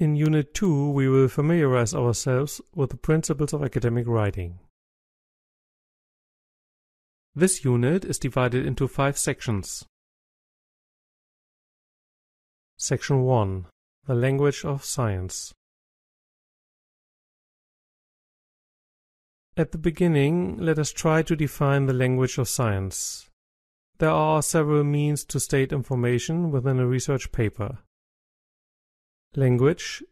In Unit 2, we will familiarize ourselves with the principles of academic writing. This unit is divided into 5 sections. Section 1. The language of science. At the beginning, let us try to define the language of science. There are several means to state information within a research paper. Language,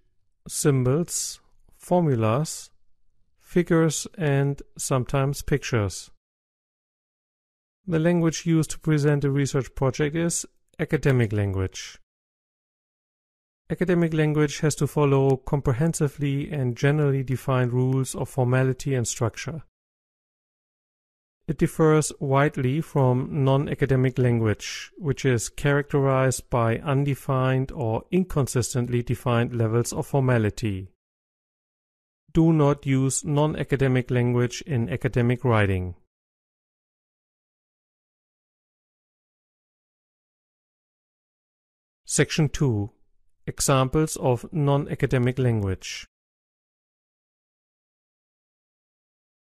symbols, formulas, figures, and sometimes pictures. The language used to present a research project is academic language. Academic language has to follow comprehensively and generally defined rules of formality and structure. It differs widely from non-academic language, which is characterized by undefined or inconsistently defined levels of formality. Do not use non-academic language in academic writing. Section 2. Examples of non-academic language.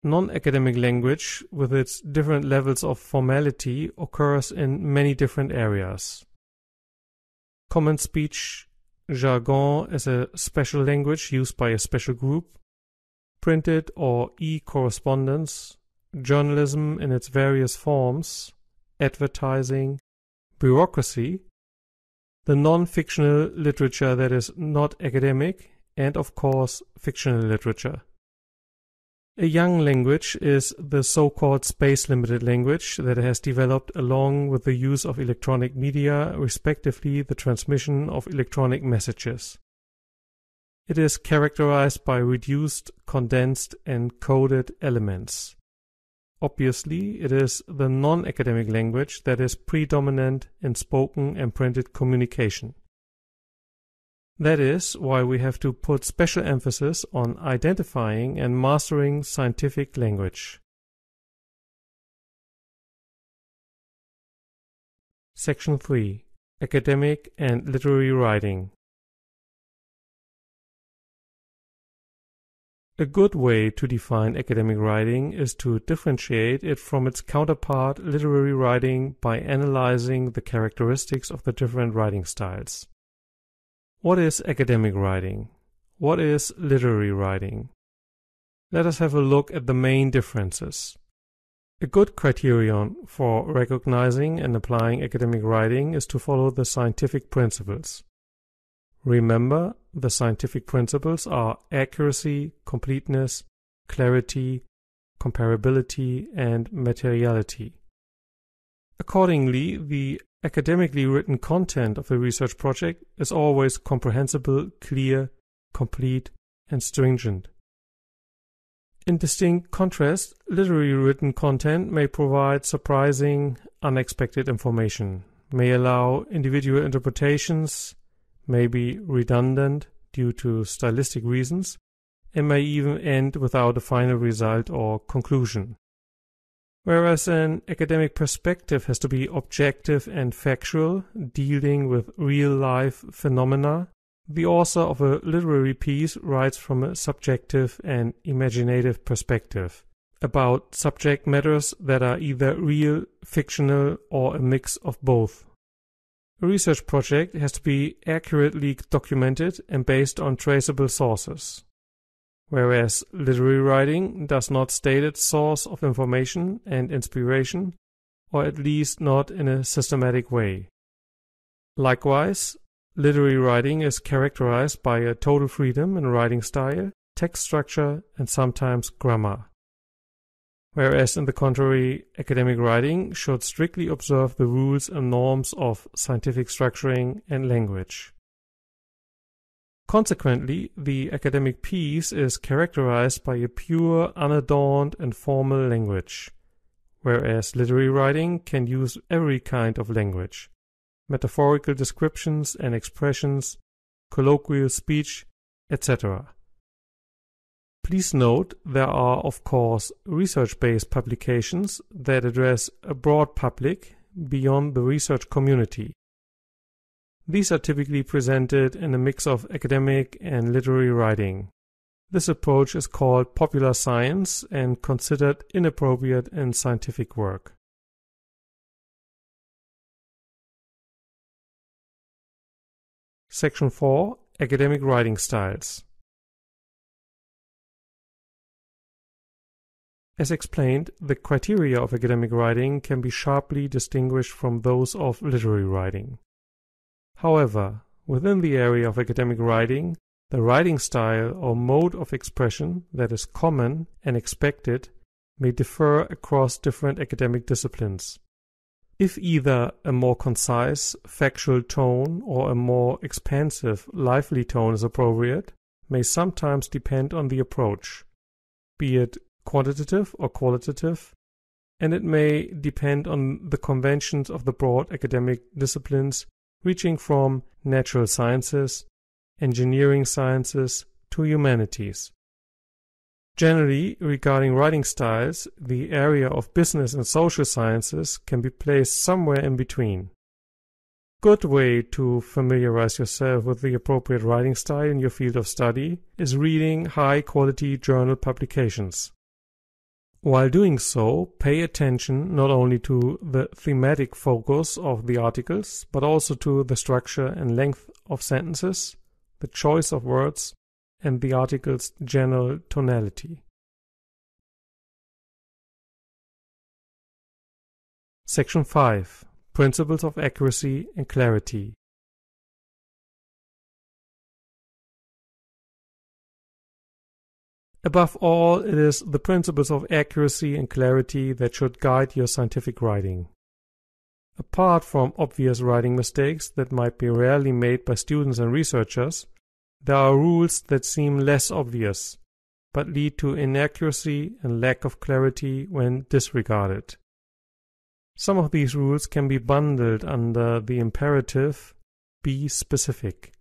Non-academic language, with its different levels of formality, occurs in many different areas. Common speech, jargon is a special language used by a special group, printed or e-correspondence, journalism in its various forms, advertising, bureaucracy, the non-fictional literature that is not academic, and of course, fictional literature. A young language is the so-called space-limited language that has developed along with the use of electronic media, respectively the transmission of electronic messages. It is characterized by reduced, condensed, and coded elements. Obviously, it is the non-academic language that is predominant in spoken and printed communication. That is why we have to put special emphasis on identifying and mastering scientific language. Section 3. Academic and literary writing. A good way to define academic writing is to differentiate it from its counterpart, literary writing, by analyzing the characteristics of the different writing styles. What is academic writing? What is literary writing? Let us have a look at the main differences. A good criterion for recognizing and applying academic writing is to follow the scientific principles. Remember, the scientific principles are accuracy, completeness, clarity, comparability, and materiality. Accordingly, the academically written content of the research project is always comprehensible, clear, complete, and stringent. In distinct contrast, literary written content may provide surprising, unexpected information, may allow individual interpretations, may be redundant due to stylistic reasons, and may even end without a final result or conclusion. Whereas an academic perspective has to be objective and factual, dealing with real-life phenomena, the author of a literary piece writes from a subjective and imaginative perspective, about subject matters that are either real, fictional, or a mix of both. A research project has to be accurately documented and based on traceable sources. Whereas literary writing does not state its source of information and inspiration, or at least not in a systematic way. Likewise, literary writing is characterized by a total freedom in writing style, text structure, and sometimes grammar. Whereas, on the contrary, academic writing should strictly observe the rules and norms of scientific structuring and language. Consequently, the academic piece is characterized by a pure, unadorned, and formal language, whereas literary writing can use every kind of language, metaphorical descriptions and expressions, colloquial speech, etc. Please note there are, of course, research-based publications that address a broad public beyond the research community. These are typically presented in a mix of academic and literary writing. This approach is called popular science and considered inappropriate in scientific work. Section 4. Academic writing styles. As explained, the criteria of academic writing can be sharply distinguished from those of literary writing. However, within the area of academic writing, the writing style or mode of expression that is common and expected may differ across different academic disciplines. If either a more concise, factual tone or a more expansive, lively tone is appropriate, may sometimes depend on the approach, be it quantitative or qualitative, and it may depend on the conventions of the broad academic disciplines reaching from natural sciences, engineering sciences, to humanities. Generally, regarding writing styles, the area of business and social sciences can be placed somewhere in between. A good way to familiarize yourself with the appropriate writing style in your field of study is reading high-quality journal publications. While doing so, pay attention not only to the thematic focus of the articles, but also to the structure and length of sentences, the choice of words, and the article's general tonality. Section 5. Principles of accuracy and clarity. Above all, it is the principles of accuracy and clarity that should guide your scientific writing. Apart from obvious writing mistakes that might be rarely made by students and researchers, there are rules that seem less obvious, but lead to inaccuracy and lack of clarity when disregarded. Some of these rules can be bundled under the imperative, be specific.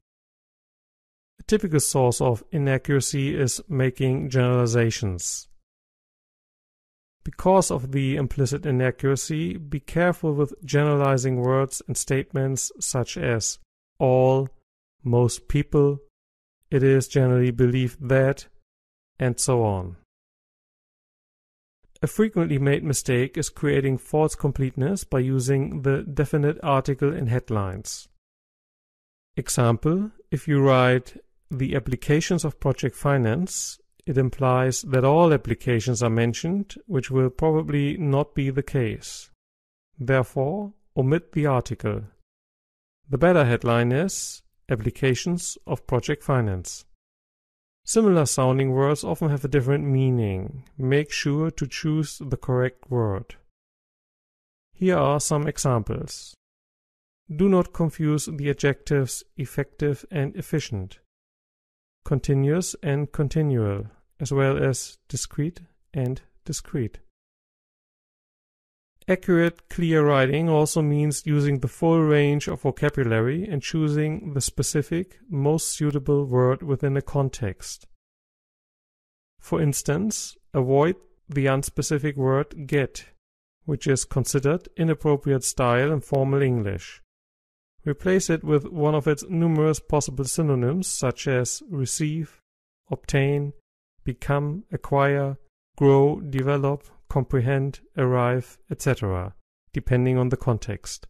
A typical source of inaccuracy is making generalizations. Because of the implicit inaccuracy, be careful with generalizing words and statements such as all, most people, it is generally believed that, and so on. A frequently made mistake is creating false completeness by using the definite article in headlines. Example, if you write the applications of project finance, it implies that all applications are mentioned, which will probably not be the case. Therefore, omit the article. The better headline is applications of project finance. Similar sounding words often have a different meaning. Make sure to choose the correct word. Here are some examples. Do not confuse the adjectives effective and efficient, continuous and continual, as well as discrete and discrete. Accurate, clear writing also means using the full range of vocabulary and choosing the specific, most suitable word within a context. For instance, avoid the unspecific word get, which is considered inappropriate style in formal English. Replace it with one of its numerous possible synonyms such as receive, obtain, become, acquire, grow, develop, comprehend, arrive, etc., depending on the context.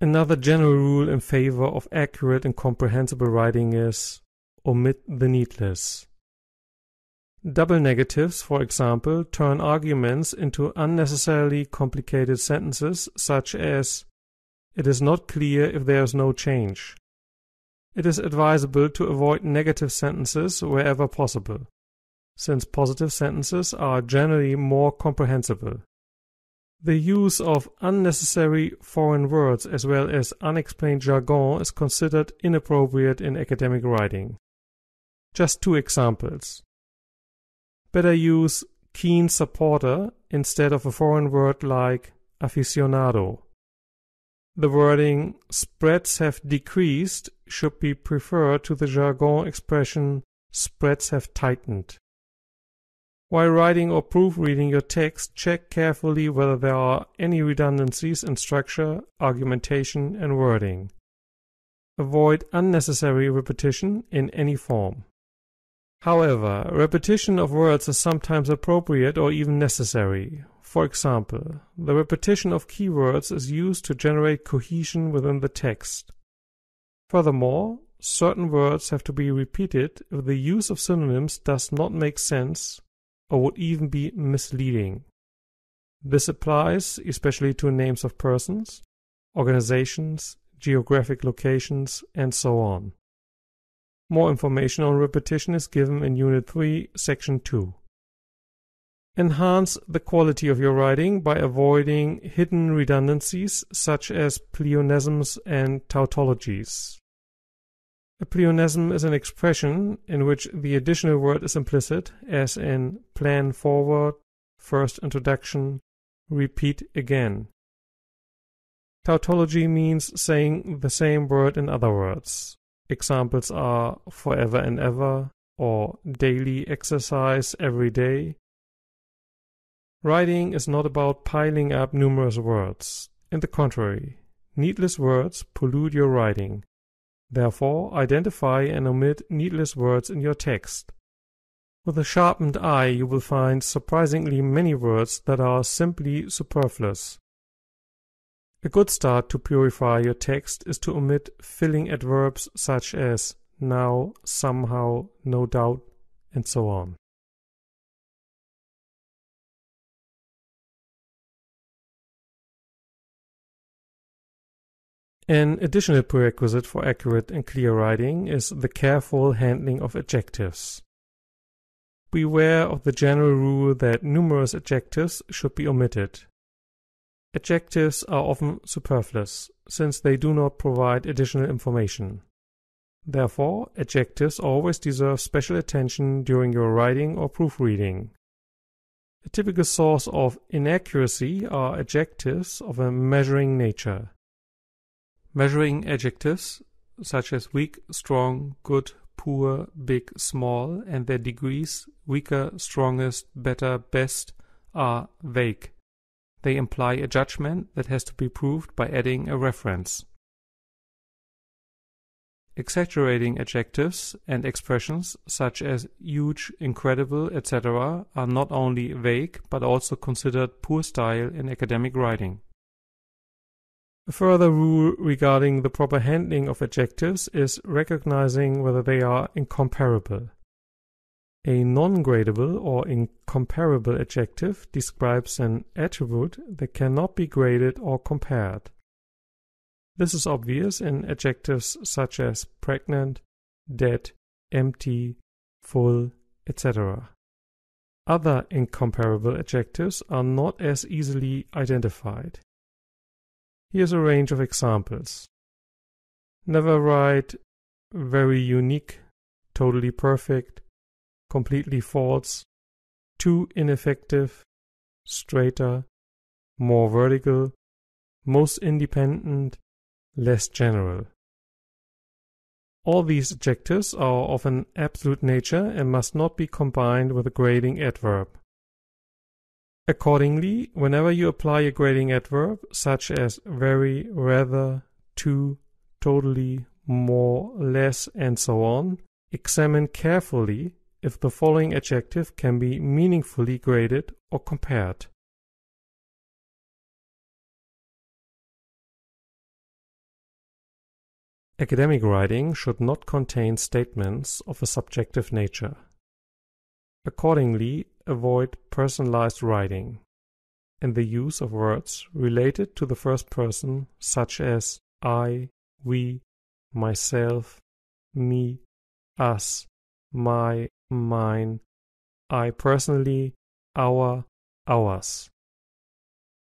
Another general rule in favor of accurate and comprehensible writing is omit the needless. Double negatives, for example, turn arguments into unnecessarily complicated sentences such as it is not clear if there is no change. It is advisable to avoid negative sentences wherever possible, since positive sentences are generally more comprehensible. The use of unnecessary foreign words as well as unexplained jargon is considered inappropriate in academic writing. Just two examples. Better use keen supporter instead of a foreign word like aficionado. The wording spreads have decreased should be preferred to the jargon expression spreads have tightened. While writing or proofreading your text, check carefully whether there are any redundancies in structure, argumentation, and wording. Avoid unnecessary repetition in any form. However, repetition of words is sometimes appropriate or even necessary. For example, the repetition of keywords is used to generate cohesion within the text. Furthermore, certain words have to be repeated if the use of synonyms does not make sense or would even be misleading. This applies especially to names of persons, organizations, geographic locations, and so on. More information on repetition is given in Unit 3, Section 2. Enhance the quality of your writing by avoiding hidden redundancies such as pleonasms and tautologies. A pleonasm is an expression in which the additional word is implicit, as in plan forward, first introduction, repeat again. Tautology means saying the same word in other words. Examples are forever and ever, or daily exercise every day. Writing is not about piling up numerous words. On the contrary, needless words pollute your writing. Therefore, identify and omit needless words in your text. With a sharpened eye, you will find surprisingly many words that are simply superfluous. A good start to purify your text is to omit filling adverbs such as now, somehow, no doubt, and so on. An additional prerequisite for accurate and clear writing is the careful handling of adjectives. Beware of the general rule that numerous adjectives should be omitted. Adjectives are often superfluous, since they do not provide additional information. Therefore, adjectives always deserve special attention during your writing or proofreading. A typical source of inaccuracy are adjectives of a measuring nature. Measuring adjectives, such as weak, strong, good, poor, big, small, and their degrees, weaker, strongest, better, best, are vague. They imply a judgment that has to be proved by adding a reference. Exaggerating adjectives and expressions, such as huge, incredible, etc., are not only vague but also considered poor style in academic writing. A further rule regarding the proper handling of adjectives is recognizing whether they are incomparable. A non-gradable or incomparable adjective describes an attribute that cannot be graded or compared. This is obvious in adjectives such as pregnant, dead, empty, full, etc. Other incomparable adjectives are not as easily identified. Here's a range of examples. Never write very unique, totally perfect, completely false, too ineffective, straighter, more vertical, most independent, less general. All these adjectives are of an absolute nature and must not be combined with a grading adverb. Accordingly, whenever you apply a grading adverb, such as very, rather, to, totally, more, less, and so on, examine carefully if the following adjective can be meaningfully graded or compared. Academic writing should not contain statements of a subjective nature. Accordingly, avoid personalized writing and the use of words related to the first person such as I, we, myself, me, us, my, mine, I personally, our, ours,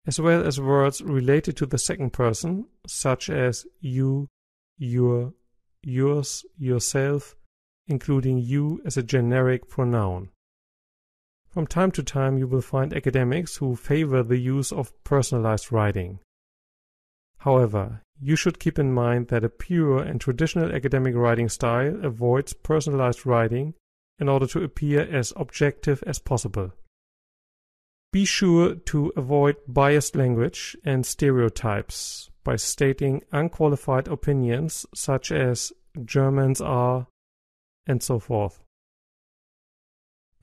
as well as words related to the second person such as you, your, yours, yourself, including you as a generic pronoun. From time to time you will find academics who favor the use of personalized writing. However, you should keep in mind that a pure and traditional academic writing style avoids personalized writing in order to appear as objective as possible. Be sure to avoid biased language and stereotypes by stating unqualified opinions such as Germans are, and so forth.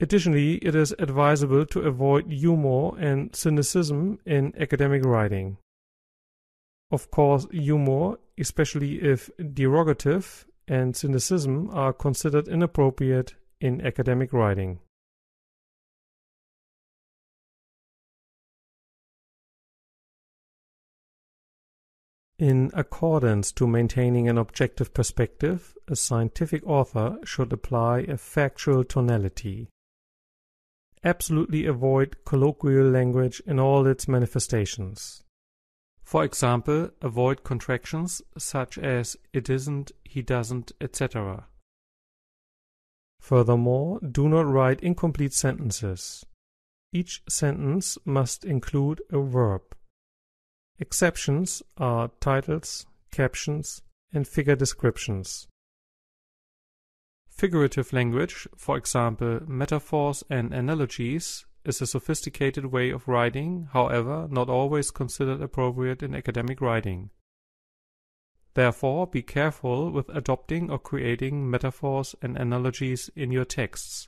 Additionally, it is advisable to avoid humor and cynicism in academic writing. Of course, humor, especially if derogative, and cynicism are considered inappropriate in academic writing. In accordance to maintaining an objective perspective, a scientific author should apply a factual tonality. Absolutely avoid colloquial language in all its manifestations. For example, avoid contractions such as it isn't, he doesn't, etc. Furthermore, do not write incomplete sentences. Each sentence must include a verb. Exceptions are titles, captions, and figure descriptions. Figurative language, for example, metaphors and analogies, is a sophisticated way of writing, however, not always considered appropriate in academic writing. Therefore, be careful with adopting or creating metaphors and analogies in your texts.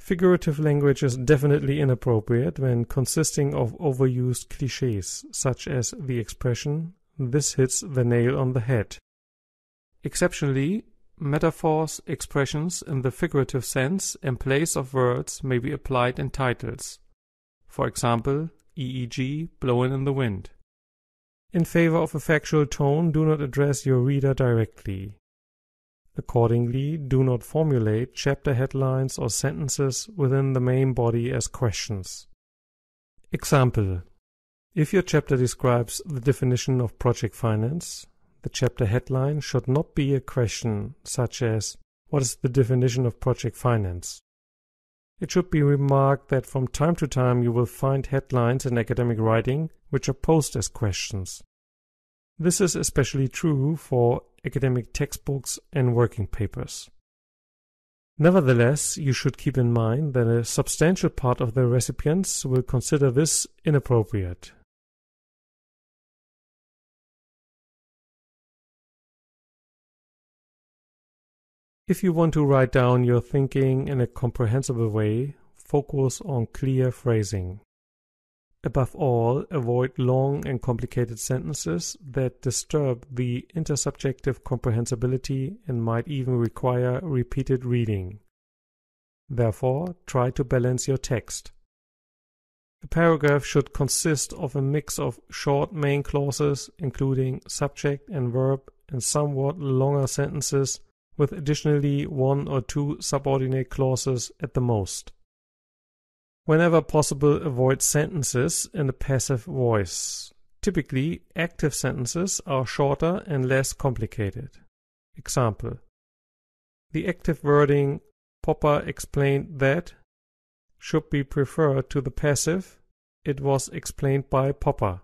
Figurative language is definitely inappropriate when consisting of overused clichés, such as the expression, this hits the nail on the head. Exceptionally, metaphors, expressions in the figurative sense in place of words may be applied in titles. For example, e.g., blowing in the wind. In favor of a factual tone, do not address your reader directly. Accordingly, do not formulate chapter headlines or sentences within the main body as questions. Example: if your chapter describes the definition of project finance, the chapter headline should not be a question such as, what is the definition of project finance? It should be remarked that from time to time you will find headlines in academic writing which are posed as questions. This is especially true for academic textbooks and working papers. Nevertheless, you should keep in mind that a substantial part of the recipients will consider this inappropriate. If you want to write down your thinking in a comprehensible way, focus on clear phrasing. Above all, avoid long and complicated sentences that disturb the intersubjective comprehensibility and might even require repeated reading. Therefore, try to balance your text. A paragraph should consist of a mix of short main clauses, including subject and verb, and somewhat longer sentences, with additionally one or two subordinate clauses at the most. Whenever possible, avoid sentences in a passive voice. Typically, active sentences are shorter and less complicated. Example: the active wording, Popper explained that, should be preferred to the passive, it was explained by Popper.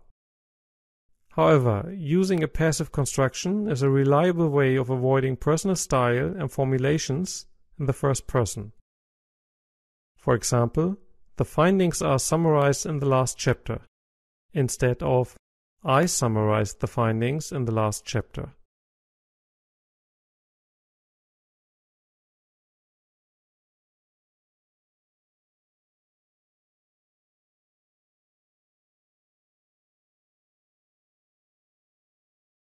However, using a passive construction is a reliable way of avoiding personal style and formulations in the first person. For example, the findings are summarized in the last chapter, instead of I summarized the findings in the last chapter.